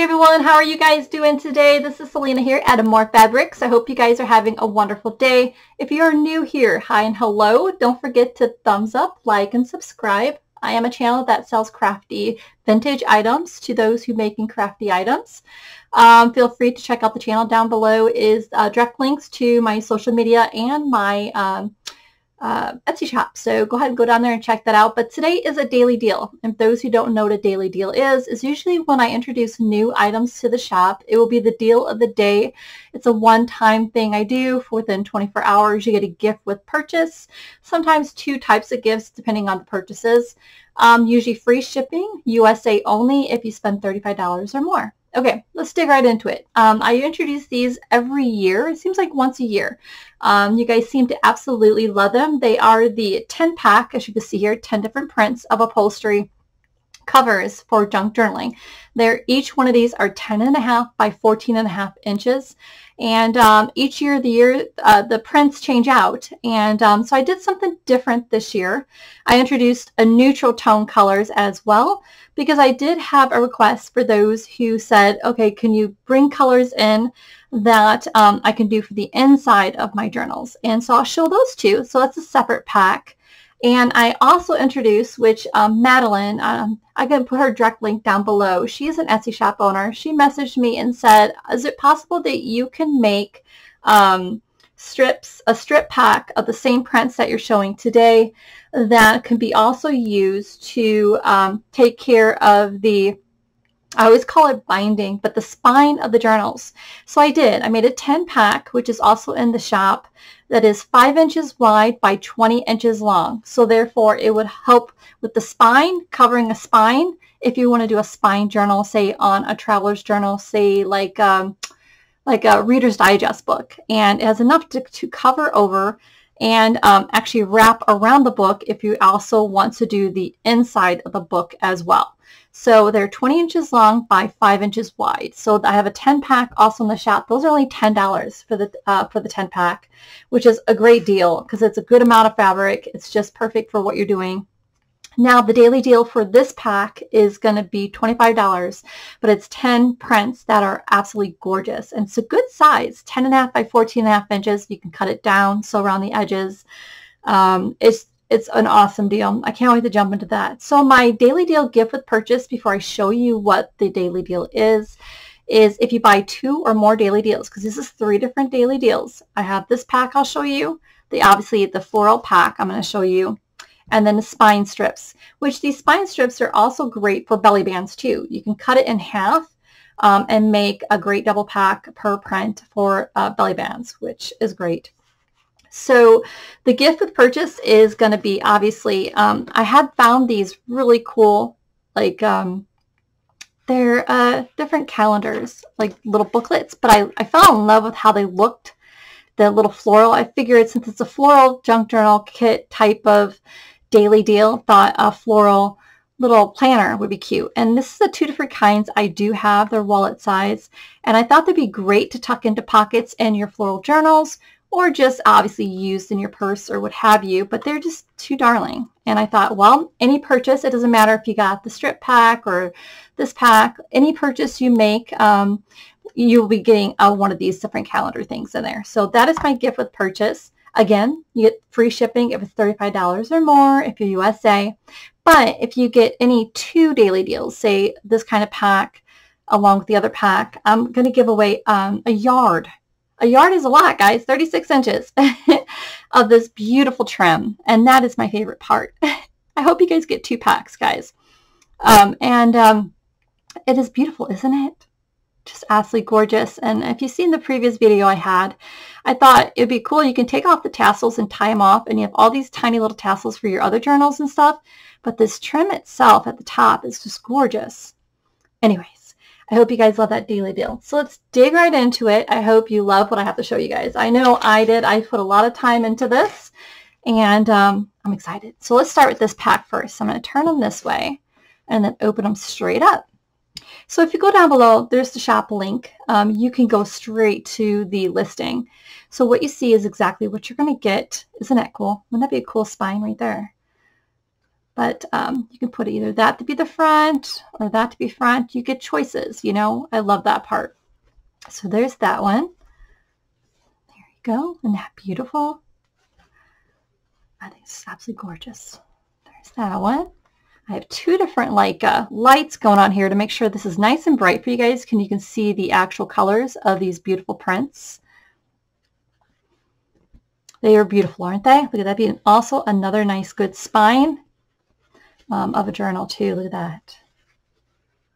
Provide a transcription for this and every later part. Hey everyone, how are you guys doing today? This is Salena here at AmourFabriQues. I hope you guys are having a wonderful day. If you're new here, hi and hello. Don't forget to thumbs up, like, and subscribe. I am a channel that sells crafty vintage items to those who are making crafty items. Feel free to check out the channel. Down below is direct links to my social media and my Etsy shop, so go ahead and go down there and check that out. But today is a daily deal, and those who don't know what a daily deal is usually when I introduce new items to the shop. It will be the deal of the day. It's a one-time thing I do. For within 24 hours you get a gift with purchase, sometimes two types of gifts depending on the purchases, usually free shipping, USA only if you spend $35 or more. Okay, let's dig right into it. I introduce these every year. It seems like once a year. You guys seem to absolutely love them. They are the 10-pack, as you can see here, 10 different prints of upholstery covers for junk journaling. They're, each one of these are 10.5 by 14.5 inches. And each year, the prints change out. And so I did something different this year. I introduced a neutral tone colors as well, because I did have a request for those who said, okay, can you bring colors in that I can do for the inside of my journals? And so I'll show those two. So that's a separate pack. And I also introduced, which Madeline, I can put her direct link down below. She is an Etsy shop owner. She messaged me and said, is it possible that you can make a strip pack of the same prints that you're showing today that can be also used to take care of the, I always call it binding, but the spine of the journals. So I did. I made a 10-pack, which is also in the shop, that is 5 inches wide by 20 inches long. So therefore, it would help with the spine, covering a spine. If you want to do a spine journal, say on a traveler's journal, say like a Reader's Digest book, and it has enough to cover over and actually wrap around the book if you also want to do the inside of the book as well. So they're 20 inches long by 5 inches wide. So I have a 10-pack also in the shop. Those are only $10 for the 10-pack, which is a great deal because it's a good amount of fabric. It's just perfect for what you're doing. Now the daily deal for this pack is going to be $25, but it's 10 prints that are absolutely gorgeous. And it's a good size, 10.5 by 14.5 inches. You can cut it down, sew around the edges. It's an awesome deal. I can't wait to jump into that. So my daily deal gift with purchase, before I show you what the daily deal is if you buy 2 or more daily deals, because this is 3 different daily deals. I have this pack I'll show you, obviously the floral pack I'm going to show you, and then the spine strips, which these spine strips are also great for belly bands too. You can cut it in half and make a great double pack per print for belly bands, which is great. So the gift with purchase is going to be, obviously, I had found these really cool, like, they're different calendars, like little booklets, but I fell in love with how they looked, the little floral. I figured since it's a floral junk journal kit type of daily deal, thought a floral little planner would be cute. And this is the 2 different kinds I do have. They're wallet size, and I thought they'd be great to tuck into pockets in your floral journals, or just obviously used in your purse or what have you, but they're just too darling. And I thought, well, any purchase, it doesn't matter if you got the strip pack or this pack, any purchase you make, you'll be getting one of these different calendar things in there. So that is my gift with purchase. Again, you get free shipping if it's $35 or more if you're USA. But if you get any 2 daily deals, say this kind of pack along with the other pack, I'm going to give away a yard. A yard is a lot, guys, 36 inches of this beautiful trim. And that is my favorite part. I hope you guys get 2 packs, guys. It is beautiful, isn't it? Just absolutely gorgeous. And if you've seen the previous video I had, I thought it'd be cool. You can take off the tassels and tie them off, and you have all these tiny little tassels for your other journals and stuff. But this trim itself at the top is just gorgeous. Anyways. I hope you guys love that daily deal. So let's dig right into it. I hope you love what I have to show you guys. I know I did. I put a lot of time into this, and I'm excited. So let's start with this pack first. I'm going to turn them this way and then open them straight up. So if you go down below, there's the shop link. You can go straight to the listing. So what you see is exactly what you're going to get. Isn't that cool? Wouldn't that be a cool spine right there? But you can put either that to be the front or that to be front. You get choices, you know. I love that part. So there's that one. There you go. Isn't that beautiful? I think it's absolutely gorgeous. There's that one. I have two different like lights going on here to make sure this is nice and bright for you guys. You can see the actual colors of these beautiful prints. They are beautiful, aren't they? Look at that. Being also another nice good spine of a journal too. Look at that.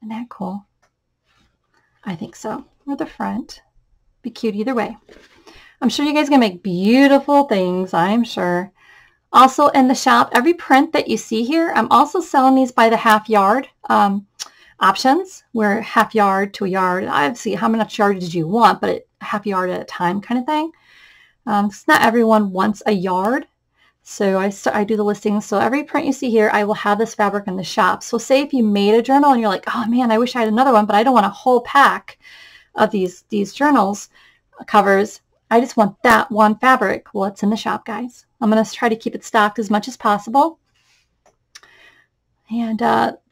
Isn't that cool? I think so. Or the front. Be cute either way. I'm sure you guys can make beautiful things, I'm sure. Also in the shop, every print that you see here, I'm also selling these by the half yard options, where half yard to a yard. Obviously, how much yard did you want, but half yard at a time kind of thing. It's not everyone wants a yard, so I do the listings. So every print you see here, I will have this fabric in the shop. So say if you made a journal and you're like, oh man, I wish I had another one, but I don't want a whole pack of these journals covers. I just want that one fabric. Well, it's in the shop, guys. I'm going to try to keep it stocked as much as possible. And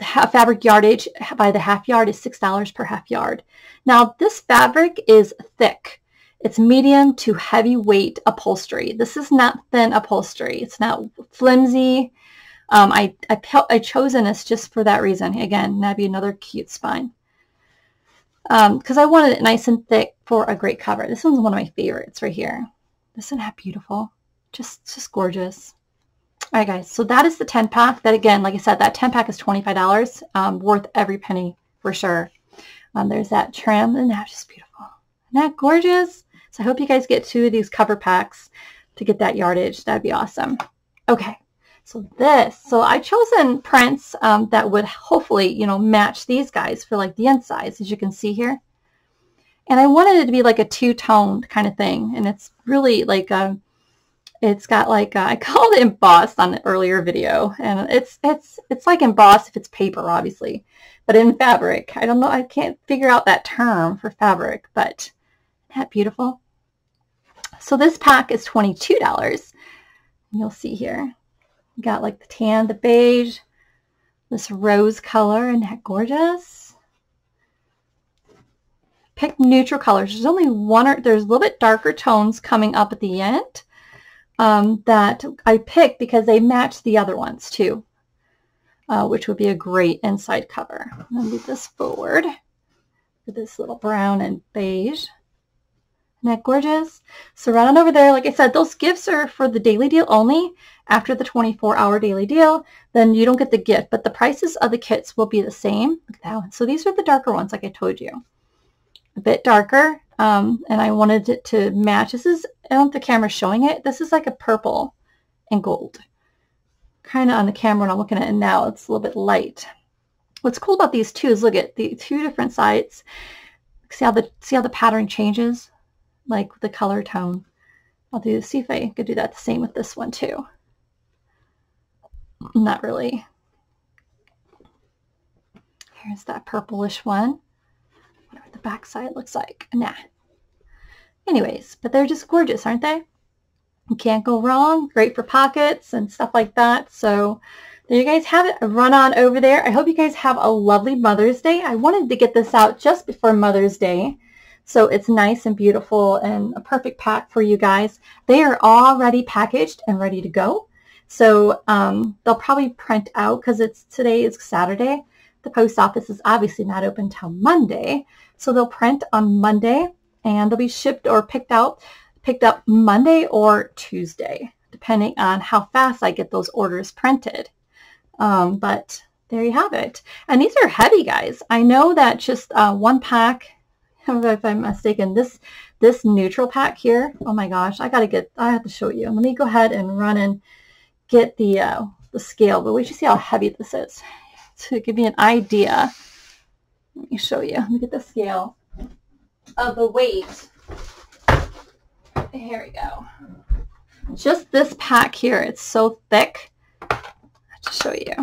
fabric yardage by the half yard is $6 per half yard. Now, this fabric is thick. It's medium to heavyweight upholstery. This is not thin upholstery. It's not flimsy. I chosen this just for that reason. Again, that'd be another cute spine. Because I wanted it nice and thick for a great cover. This one's one of my favorites right here. Isn't that beautiful? Just gorgeous. All right, guys. So that is the 10 pack. That again, like I said, that 10 pack is $25. Worth every penny for sure. There's that trim, and that's just beautiful. Isn't that gorgeous? So I hope you guys get two of these cover packs to get that yardage. That'd be awesome. Okay. So this, so I've chosen prints that would hopefully, you know, match these guys for like the insides, as you can see here. And I wanted it to be like a two-toned kind of thing. And it's really like, it's got like, I called it embossed on the earlier video. And it's like embossed if it's paper, obviously. But in fabric, I don't know, I can't figure out that term for fabric, but isn't that beautiful? So this pack is $22. You'll see here. Got like the tan, the beige, this rose color. Isn't that gorgeous? Pick neutral colors. There's only one, or there's a little bit darker tones coming up at the end that I picked because they match the other ones too, which would be a great inside cover. I'm going to move this forward with this little brown and beige. Isn't that gorgeous? So right on over there, like I said, those gifts are for the daily deal only. After the 24-hour daily deal, then you don't get the gift, but the prices of the kits will be the same. Look at that one. So these are the darker ones, like I told you. A bit darker, and I wanted it to match. This is, I don't know if the camera's showing it. This is like a purple and gold. Kind of on the camera when I'm looking at it now, it's a little bit light. What's cool about these two is look at the two different sides. See how the pattern changes? Like the color tone. I'll do see if I could do that the same with this one too. Not really. Here's that purplish one. Whatever the back side looks like. Nah. Anyways, but they're just gorgeous, aren't they? You can't go wrong. Great for pockets and stuff like that. So there you guys have it. Run on over there. I hope you guys have a lovely Mother's Day. I wanted to get this out just before Mother's Day. So it's nice and beautiful and a perfect pack for you guys. They are already packaged and ready to go. So they'll probably print out because today is Saturday. The post office is obviously not open till Monday. So they'll print on Monday and they'll be shipped or picked up Monday or Tuesday, depending on how fast I get those orders printed. But there you have it. And these are heavy, guys. I know that just one pack, if I'm mistaken, this neutral pack here, oh my gosh, I have to show you. Let me go ahead and run and get the scale, but we should see how heavy this is to give me an idea. Let me show you. Let me get the scale of the weight. Here we go. Just this pack here, it's so thick. I'll just show you.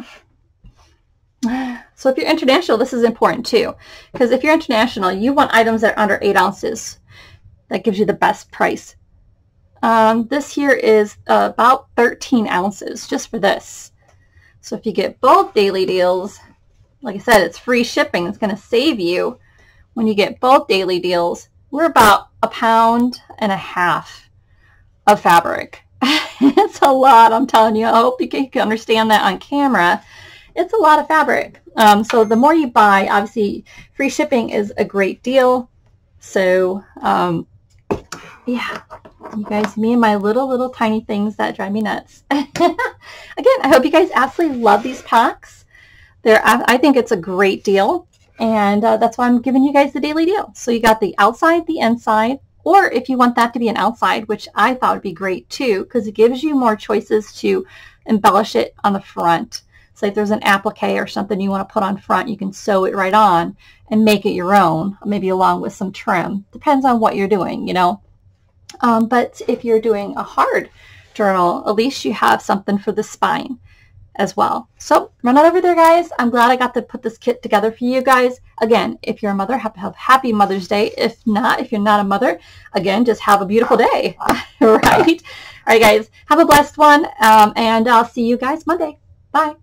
So if you're international, this is important too, because if you're international, you want items that are under 8 ounces. That gives you the best price. This here is about 13 ounces just for this. So if you get both daily deals, like I said, it's free shipping. It's going to save you when you get both daily deals. We're about £1.50 of fabric. It's a lot, I'm telling you. I hope you can understand that on camera. It's a lot of fabric. So the more you buy, obviously free shipping is a great deal. So yeah, you guys, me and my little tiny things that drive me nuts. Again, I hope you guys absolutely love these packs. They're, I think it's a great deal. And that's why I'm giving you guys the daily deal. So you got the outside, the inside, or if you want that to be an outside, which I thought would be great too, because it gives you more choices to embellish it on the front. So if there's an applique or something you want to put on front, you can sew it right on and make it your own, maybe along with some trim. Depends on what you're doing, you know. But if you're doing a hard journal, at least you have something for the spine as well. So run on over there, guys. I'm glad I got to put this kit together for you guys. Again, if you're a mother, have happy Mother's Day. If not, if you're not a mother, again, just have a beautiful day, right? All right, guys, have a blessed one, and I'll see you guys Monday. Bye.